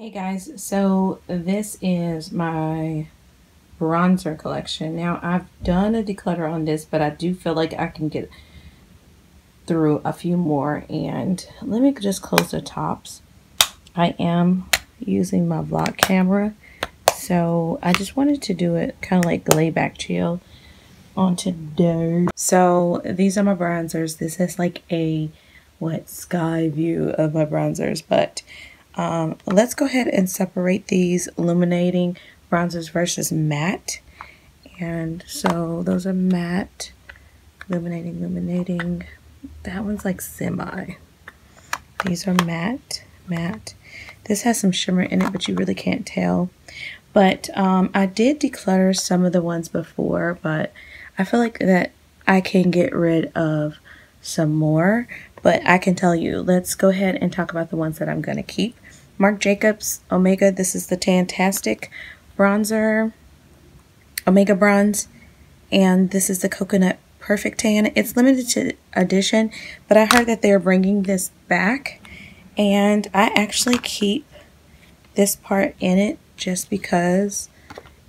Hey guys, so this is my bronzer collection. Now I've done a declutter on this, but I do feel like I can get through a few more. And let me just close the tops. I am using my vlog camera, so I just wanted to do it kind of like lay back chill on today. So these are my bronzers. This is like a sky view of my bronzers, but let's go ahead and separate these illuminating bronzers versus matte. And so those are matte, illuminating. That one's like semi. These are matte. This has some shimmer in it, but you really can't tell. But I did declutter some of the ones before, but I feel like that I can get rid of some more. But I can tell you, let's go ahead and talk about the ones that I'm going to keep. Marc Jacobs Omega, this is the Tan-tastic Bronzer, Omega Bronze, and this is the Coconut Perfect Tan. It's limited edition, but I heard that they're bringing this back, and I actually keep this part in it just because,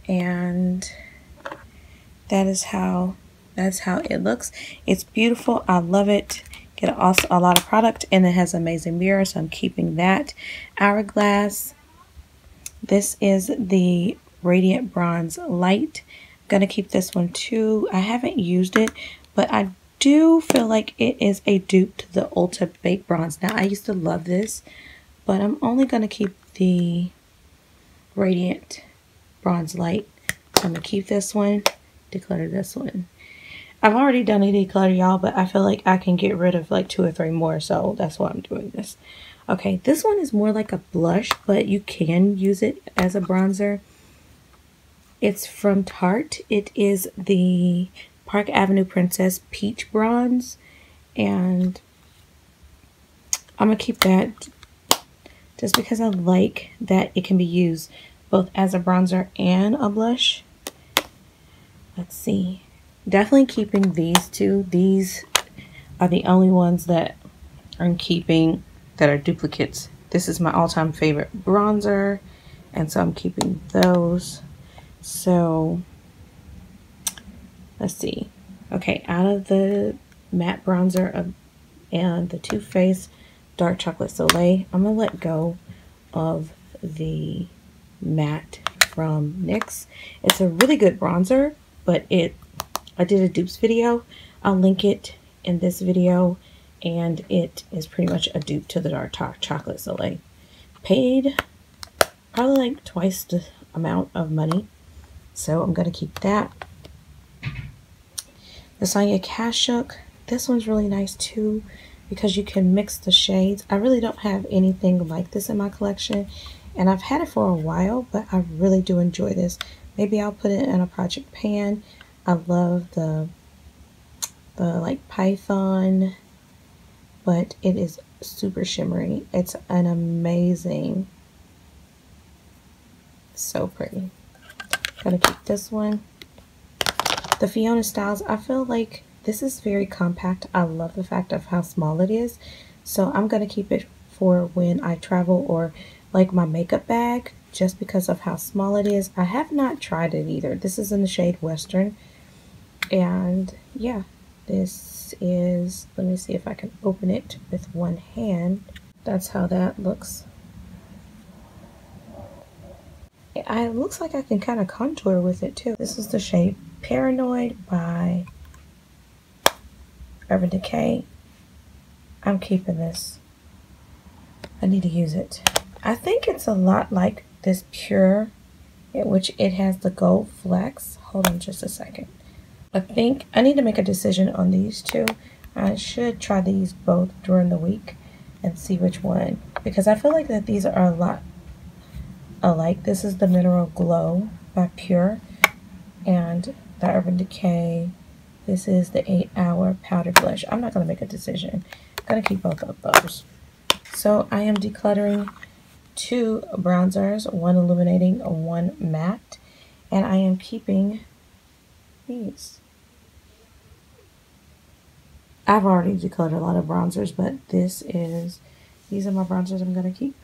and that is how, that's how it looks. It's beautiful. I love it. Get also a lot of product, and it has amazing mirror, so I'm keeping that. Hourglass. This is the Radiant Bronze Light. I'm gonna keep this one too. I haven't used it, but I do feel like it is a dupe to the Ulta Baked Bronze. Now I used to love this, but I'm only gonna keep the Radiant Bronze Light. So I'm gonna keep this one, declutter this one. I've already done a declutter, y'all, but I feel like I can get rid of like 2 or 3 more, so that's why I'm doing this. Okay, this one is more like a blush, but you can use it as a bronzer. It's from Tarte. It is the Park Avenue Princess Peach Bronze, and I'm going to keep that just because I like that it can be used both as a bronzer and a blush. Let's see. Definitely keeping these two. These are the only ones that I'm keeping that are duplicates. This is my all-time favorite bronzer, and so I'm keeping those. So let's see. Okay, out of the matte bronzer and the Too Faced Dark Chocolate Soleil, I'm gonna let go of the matte from NYX. It's a really good bronzer, but I did a dupes video. I'll link it in this video, and it is pretty much a dupe to the Dark Chocolate Soleil. Paid probably like twice the amount of money, so I'm going to keep that. The Sonia Kashuk, this one's really nice too because you can mix the shades. I really don't have anything like this in my collection, and I've had it for a while, but I really do enjoy this. Maybe I'll put it in a project pan. I love the like python, but it is super shimmery. It's an amazing, so pretty. Gotta keep this one. The Fiona Stiles, I feel like this is very compact. I love the fact of how small it is. So I'm gonna keep it for when I travel or like my makeup bag, just because of how small it is. I have not tried it either. This is in the shade Western. And yeah, this is, let me see if I can open it with one hand. That's how that looks. It looks like I can kind of contour with it too. This is the shade Paranoid by Urban Decay. I'm keeping this. I need to use it. I think it's a lot like this Pure, in which it has the gold flecks. Hold on just a second. I think I need to make a decision on these two. I should try these both during the week and see which one, because I feel like that these are a lot alike. This is the Mineral Glow by Pure and the Urban Decay. This is the 8-Hour Powder Blush. I'm not going to make a decision. I'm going to keep both of those. So I am decluttering 2 bronzers, 1 illuminating, 1 matte, and I am keeping these. I've already decluttered a lot of bronzers, but these are my bronzers I'm going to keep.